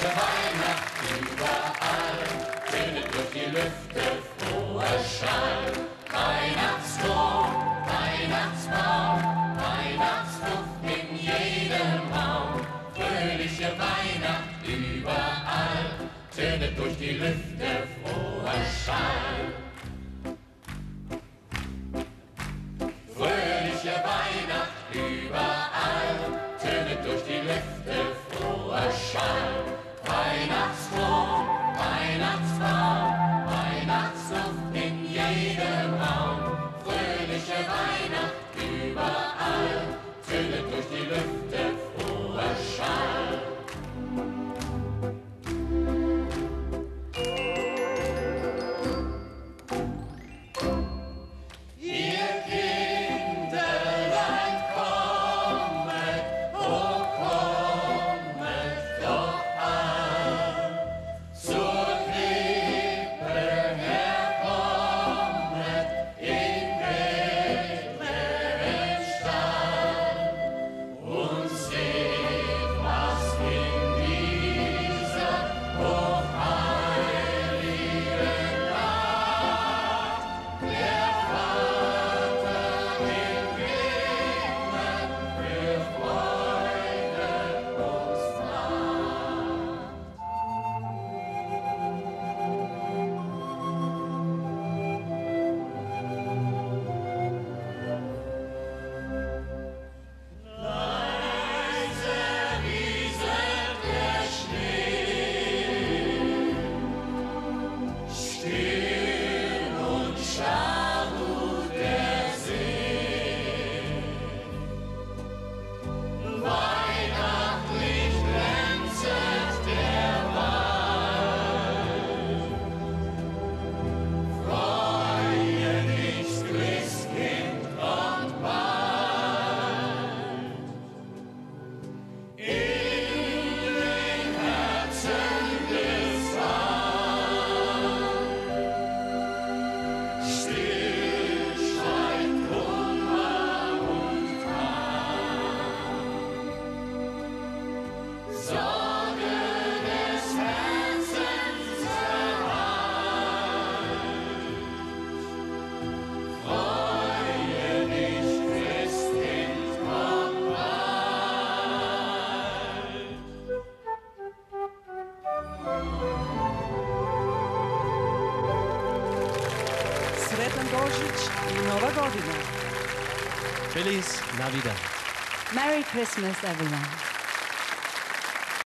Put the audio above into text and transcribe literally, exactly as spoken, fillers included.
Schöne Weihnacht überall, findet durch die Lüfte froher Schall. Weihnachtsdorn, Weihnachtsbaum, Weihnachtsduft in jedem Raum. Fröhliche Weihnacht überall, tönet durch die Lüfte froher Schall. Fröhliche Weihnacht überall, tönet durch die Lüfte froher Schall. Weihnachtsdorn, Weihnachtsbaum, Weihnachtsduft in jedem Raum. Fröhliche Weihnacht überall, tönet durch die Lüfte froher Schall. Feliz Navidad. Merry Christmas, everyone.